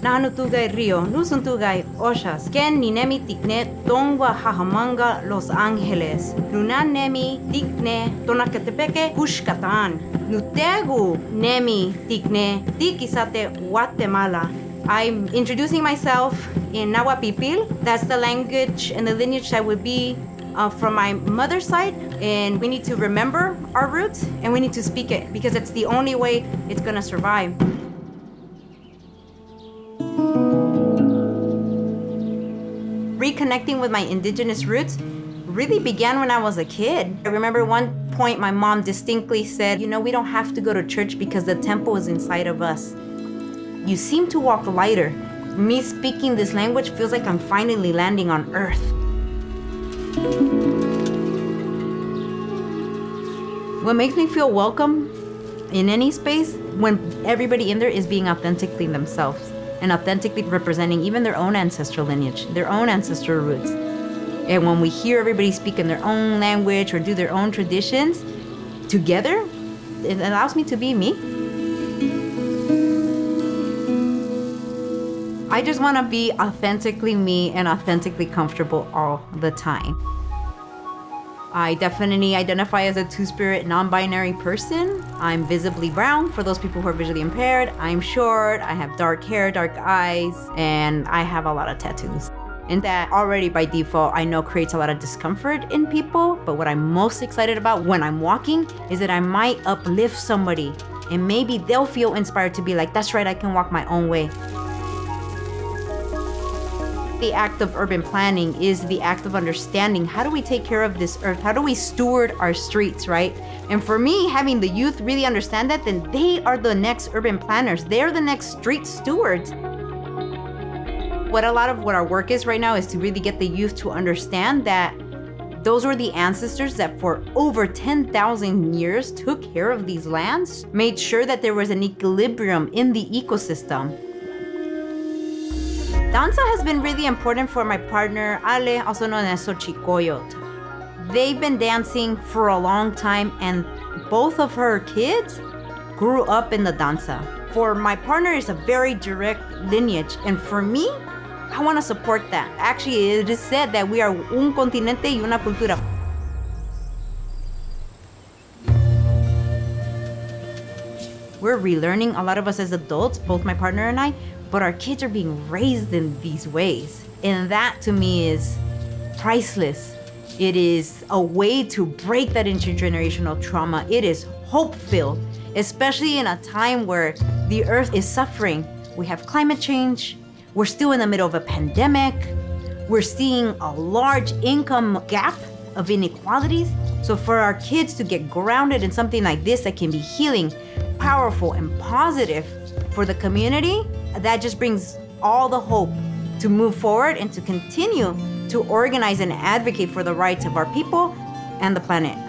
Nanutugay Río, Nusuntugay Oxas, Ken Ninemi Tikne, Tonga Hahamanga, Los Ángeles, Lunan Nemi Tikne, Tonakatepeke, Ushkatan, Nutegu Nemi Tikne, Tikisate, Guatemala. I'm introducing myself in Nahua Pipil. That's the language and the lineage that would be from my mother's side, and we need to remember our roots and we need to speak it because it's the only way it's gonna survive. Reconnecting with my indigenous roots really began when I was a kid. I remember one point my mom distinctly said, you know, we don't have to go to church because the temple is inside of us. You seem to walk lighter. Me speaking this language feels like I'm finally landing on earth. What makes me feel welcome in any space, when everybody in there is being authentically themselves and authentically representing even their own ancestral lineage, their own ancestral roots. And when we hear everybody speak in their own language or do their own traditions together, it allows me to be me. I just want to be authentically me and authentically comfortable all the time. I definitely identify as a two-spirit, non-binary person. I'm visibly brown, for those people who are visually impaired. I'm short, I have dark hair, dark eyes, and I have a lot of tattoos. And that already by default, I know creates a lot of discomfort in people, but what I'm most excited about when I'm walking is that I might uplift somebody, and maybe they'll feel inspired to be like, that's right, I can walk my own way. The act of urban planning is the act of understanding, how do we take care of this earth? How do we steward our streets, right? And for me, having the youth really understand that, then they are the next urban planners. They are the next street stewards. What a lot of what our work is right now is to really get the youth to understand that those were the ancestors that for over 10,000 years took care of these lands, made sure that there was an equilibrium in the ecosystem. Danza has been really important for my partner, Ale, also known as Sochi Coyote. They've been dancing for a long time, and both of her kids grew up in the danza. For my partner, it's a very direct lineage, and for me, I want to support that. Actually, it is said that we are un continente y una cultura. We're relearning, a lot of us as adults, both my partner and I, but our kids are being raised in these ways. And that to me is priceless. It is a way to break that intergenerational trauma. It is hope-filled, especially in a time where the earth is suffering. We have climate change. We're still in the middle of a pandemic. We're seeing a large income gap of inequalities. So for our kids to get grounded in something like this that can be healing, powerful, and positive for the community, that just brings all the hope to move forward and to continue to organize and advocate for the rights of our people and the planet.